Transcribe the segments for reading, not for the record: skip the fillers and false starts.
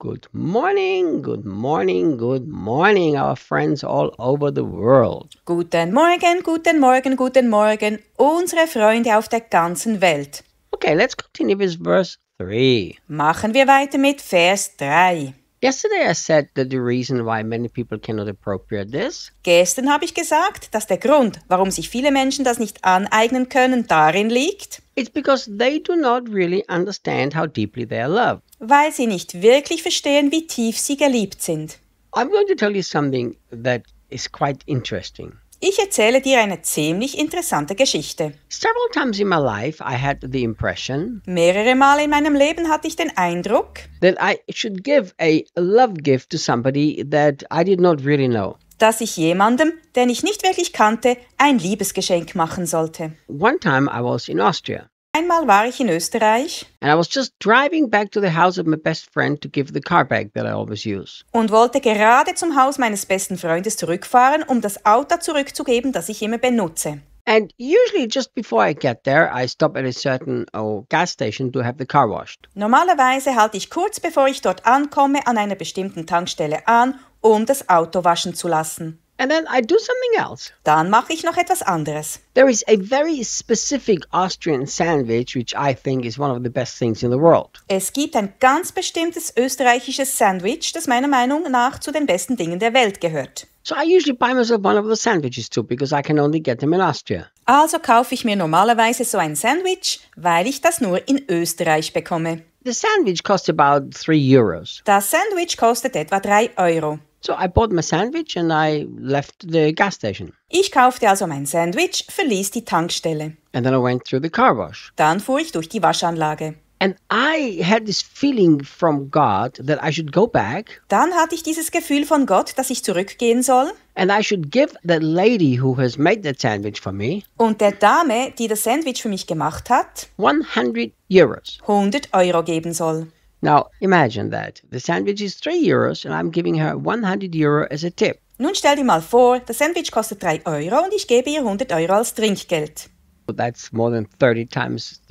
Good morning, our friends all over the world. Guten Morgen, unsere Freunde auf der ganzen Welt. Okay, let's continue with verse 3. Machen wir weiter mit Vers 3. Yesterday I said that the reason why many people cannot appropriate this. Gestern habe ich gesagt, dass der Grund, warum sich viele Menschen das nicht aneignen können, darin liegt. It's because they do not really understand how deeply they are loved. Weil sie nicht wirklich verstehen, wie tief sie geliebt sind. I'm going to tell you something that is quite interesting. Ich erzähle dir eine ziemlich interessante Geschichte. Several times in my life I had the impression. Mehrere Male in meinem Leben hatte ich den Eindruck, that I should give a love gift to somebody that I did not really know. Dass ich jemandem, den ich nicht wirklich kannte, ein Liebesgeschenk machen sollte. One time I was in Austria. Einmal war ich in Österreich. And I was just driving back to the house of my best friend to give the car back that I always use. Und wollte gerade zum Haus meines besten Freundes zurückfahren, um das Auto zurückzugeben, das ich immer benutze. And usually just before I get there, I stop at a certain gas station to have the car washed. Normalerweise halte ich kurz bevor ich dort ankomme an einer bestimmten Tankstelle an, um das Auto waschen zu lassen. And then I do something else. Dann mache ich noch etwas anderes. There is a very specific Austrian sandwich, which I think is one of the best things in the world. Es gibt ein ganz bestimmtes österreichisches Sandwich, das meiner Meinung nach zu den besten Dingen der Welt gehört. So I usually buy myself one of the sandwiches too, because I can only get them in Austria. Also kaufe ich mir normalerweise so ein Sandwich, weil ich das nur in Österreich bekomme. The sandwich costs about 3 euros. Das Sandwich kostet etwa 3 €. So I bought my sandwich and I left the gas station. Ich kaufte also mein Sandwich, verließ die Tankstelle. And then I went through the car wash. Dann fuhr ich durch die Waschanlage. And I had this feeling from God that I should go back. Dann hatte ich dieses Gefühl von Gott, dass ich zurückgehen soll. And I should give that lady who has made that sandwich for me. Und der Dame, die das Sandwich für mich gemacht hat, 100 €. 100 € geben soll. Now, imagine that. The sandwich is 3 euros and I'm giving her 100 € as a tip. Nun stell dir mal vor, das Sandwich kostet 3 € und ich gebe ihr 100 € als Trinkgeld. That's more than 33 times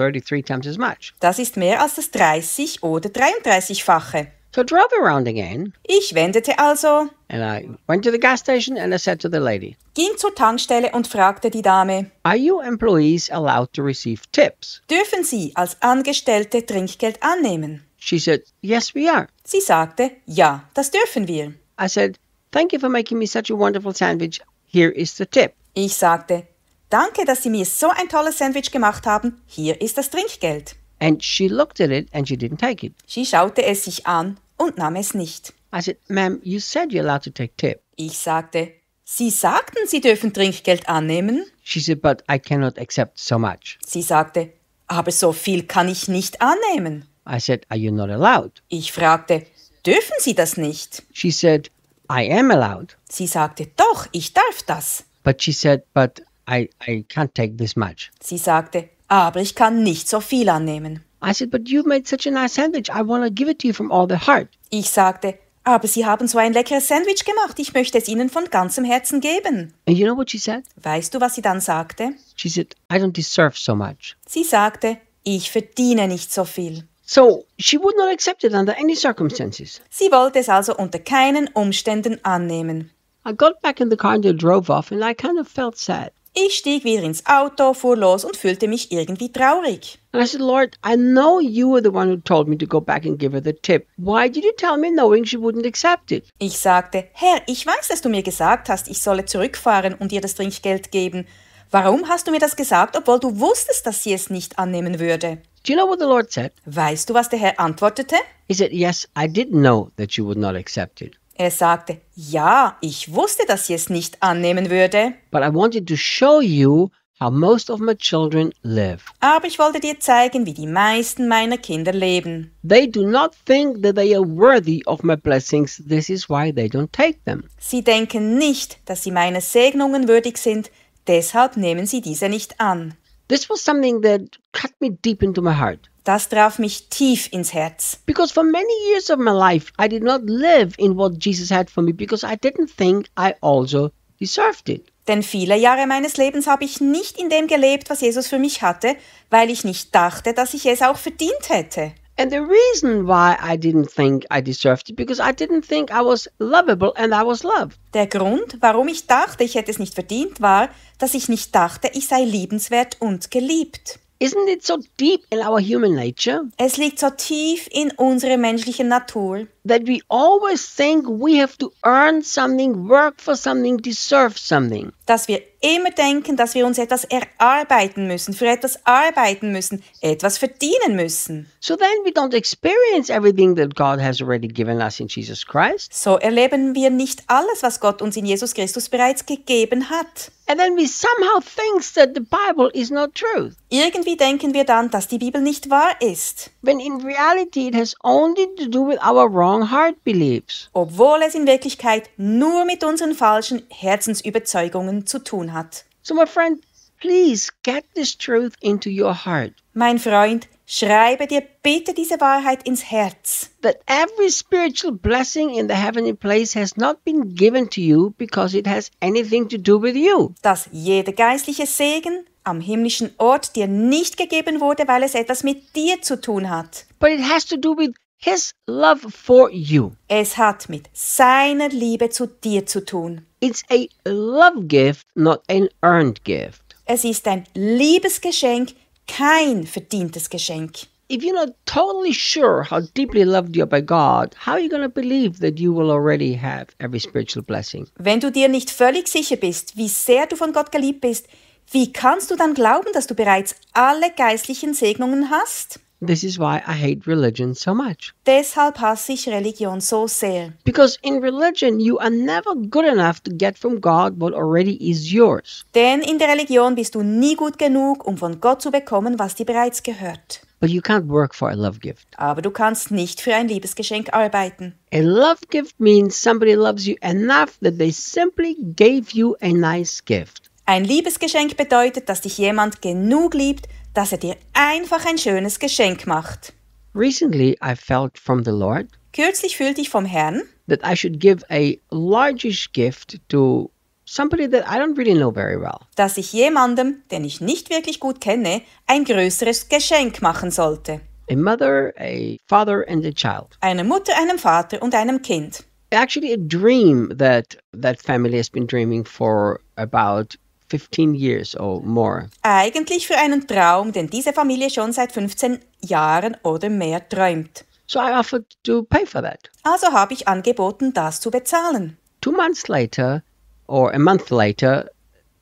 as much. Das ist mehr als das 30- oder 33-fache. So I drove around again. Ich wendete also. And I went to the gas station and I said to the lady. Ging zur Tankstelle und fragte die Dame. Are you employees allowed to receive tips? Dürfen Sie als Angestellte Trinkgeld annehmen? She said, yes, we are. Sie sagte, ja, das dürfen wir. I said, thank you for making me such a wonderful sandwich. Here is the tip. Ich sagte, danke, dass Sie mir so ein tolles Sandwich gemacht haben. Hier ist das Trinkgeld. And she looked at it and she didn't take it. Sie schaute es sich an und nahm es nicht. I said, ma'am, you said you're allowed to take tip. Ich sagte, Sie sagten, Sie dürfen Trinkgeld annehmen. She said, but I cannot accept so much. Sie sagte, aber so viel kann ich nicht annehmen. I said, are you not allowed? Ich fragte, dürfen Sie das nicht? She said, I am allowed. Sie sagte, doch, ich darf das. But she said, but I can't take this much. Sie sagte, aber ich kann nicht so viel annehmen. I said, but you've made such a nice sandwich. I want to give it to you from all the heart. Ich sagte, aber Sie haben so ein leckeres Sandwich gemacht. Ich möchte es Ihnen von ganzem Herzen geben. And you know what she said? Weißt du, was sie dann sagte? She said, I don't deserve so much. Sie sagte, ich verdiene nicht so viel. So, she would not accept it under any circumstances. Sie wollte es also unter keinen Umständen annehmen. I got back in the car and I drove off and I kind of felt sad. Ich stieg wieder ins Auto, fuhr los und fühlte mich irgendwie traurig. And I said, Lord, I know you were the one who told me to go back and give her the tip. Why did you tell me knowing she wouldn't accept it? Ich sagte, Herr, ich weiß, dass du mir gesagt hast, ich solle zurückfahren und ihr das Trinkgeld geben. Warum hast du mir das gesagt, obwohl du wusstest, dass sie es nicht annehmen würde? Do you know what the Lord said? Weißt du, was der Herr antwortete? He said, yes, I did know that you would not accept it. Er sagte, ja, ich wusste, dass sie es nicht annehmen würde. But I wanted to show you how most of my children live. Aber ich wollte dir zeigen, wie die meisten meiner Kinder leben. They do not think that they are worthy of my blessings. This is why they don't take them. Sie denken nicht, dass sie meiner Segnungen würdig sind. Deshalb nehmen sie diese nicht an. This was something that cut me deep into my heart. Das traf mich tief ins Herz. Because for many years of my life, I did not live in what Jesus had for me because I didn't think I also deserved it. Denn viele Jahre meines Lebens habe ich nicht in dem gelebt, was Jesus für mich hatte, weil ich nicht dachte, dass ich es auch verdient hätte. And the reason why I didn't think I deserved it, because I didn't think I was lovable and I was loved. Der Grund, warum ich dachte, ich hätte es nicht verdient, war, dass ich nicht dachte, ich sei liebenswert und geliebt. Isn't it so deep in our human nature? Es liegt so tief in unserer menschlichen Natur. That we always think we have to earn something, work for something, deserve something. Dass wir immer denken, dass wir uns etwas erarbeiten müssen, für etwas arbeiten müssen, etwas verdienen müssen. So then we don't experience everything that God has already given us in Jesus Christ. So erleben wir nicht alles, was Gott uns in Jesus Christus bereits gegeben hat. And then we somehow think that the Bible is not truth. Irgendwie denken wir dann, dass die Bibel nicht wahr ist. When in reality it has only to do with our wrong heart beliefs. Obwohl es in Wirklichkeit nur mit unseren falschen Herzensüberzeugungen zu tun hat. So my friend, please get this truth into your heart. Mein Freund, schreibe dir bitte diese Wahrheit ins Herz. That every spiritual blessing in the heavenly place has not been given to you because it has anything to do with you. Dass jeder geistliche Segen am himmlischen Ort dir nicht gegeben wurde, weil es etwas mit dir zu tun hat. But it has to do with His love for you. Es hat mit seiner Liebe zu dir zu tun. It's a love gift, not an earned gift. Es ist ein Liebesgeschenk, kein verdientes Geschenk. If you're not totally sure how deeply loved you are by God, how are you going to believe that you will already have every spiritual blessing? Wenn du dir nicht völlig sicher bist, wie sehr du von Gott geliebt bist, wie kannst du dann glauben, dass du bereits alle geistlichen Segnungen hast? This is why I hate religion so much. Deshalb hasse ich Religion so sehr. Because in religion you are never good enough to get from God what already is yours. Denn in der Religion bist du nie gut genug, um von Gott zu bekommen, was dir bereits gehört. But you can't work for a love gift. Aber du kannst nicht für ein Liebesgeschenk arbeiten. A love gift means somebody loves you enough that they simply gave you a nice gift. Ein Liebesgeschenk bedeutet, dass dich jemand genug liebt, dass er dir einfach ein schönes Geschenk macht. Recently I felt from the Lord. Kürzlich fühlte ich vom Herrn, that I should give a largish gift to somebody that I don't really know very well. Dass ich jemandem, den ich nicht wirklich gut kenne, ein größeres Geschenk machen sollte. A mother, a father and a child. Eine Mutter, einem Vater und einem Kind. Actually a dream that family has been dreaming for about 15 years or more. Eigentlich für einen Traum, den diese Familie schon seit 15 Jahren oder mehr träumt. So I offered to pay for that. Also habe ich angeboten, das zu bezahlen. 2 months later or a month later,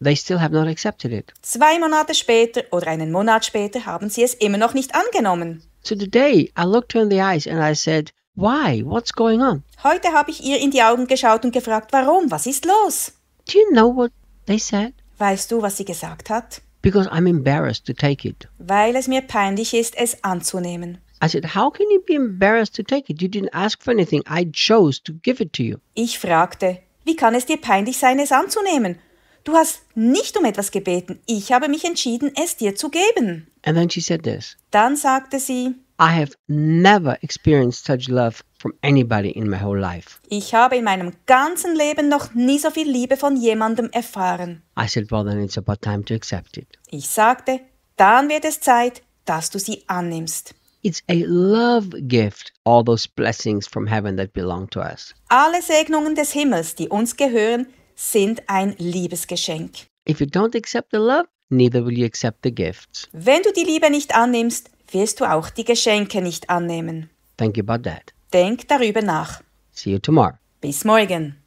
they still have not accepted it. 2 Monate später oder einen Monat später haben sie es immer noch nicht angenommen. So today I looked her in the eyes and I said, "Why? What's going on?" Heute habe ich ihr in die Augen geschaut und gefragt, warum? Was ist los? Do you know what they said? Weißt du, was sie gesagt hat? Because I'm embarrassed to take it. Weil es mir peinlich ist, es anzunehmen. I said, how can you be embarrassed to take it? You didn't ask for anything. I chose to give it to you. Ich fragte, wie kann es dir peinlich sein, es anzunehmen? Du hast nicht um etwas gebeten. Ich habe mich entschieden, es dir zu geben. And then she said this. Dann sagte sie, I have never experienced such love from anybody in my whole life. Ich habe in meinem ganzen Leben noch nie so viel Liebe von jemandem erfahren. I said, well, then it's about time to accept it. Ich sagte, dann wird es Zeit, dass du sie annimmst. It's a love gift, all those blessings from heaven that belong to us. Alle Segnungen des Himmels, die uns gehören, sind ein Liebesgeschenk. If you don't accept the love, neither will you accept the gifts. Wenn du die Liebe nicht annimmst, wirst du auch die Geschenke nicht annehmen. Think about that. Denk darüber nach. See you tomorrow. Bis morgen.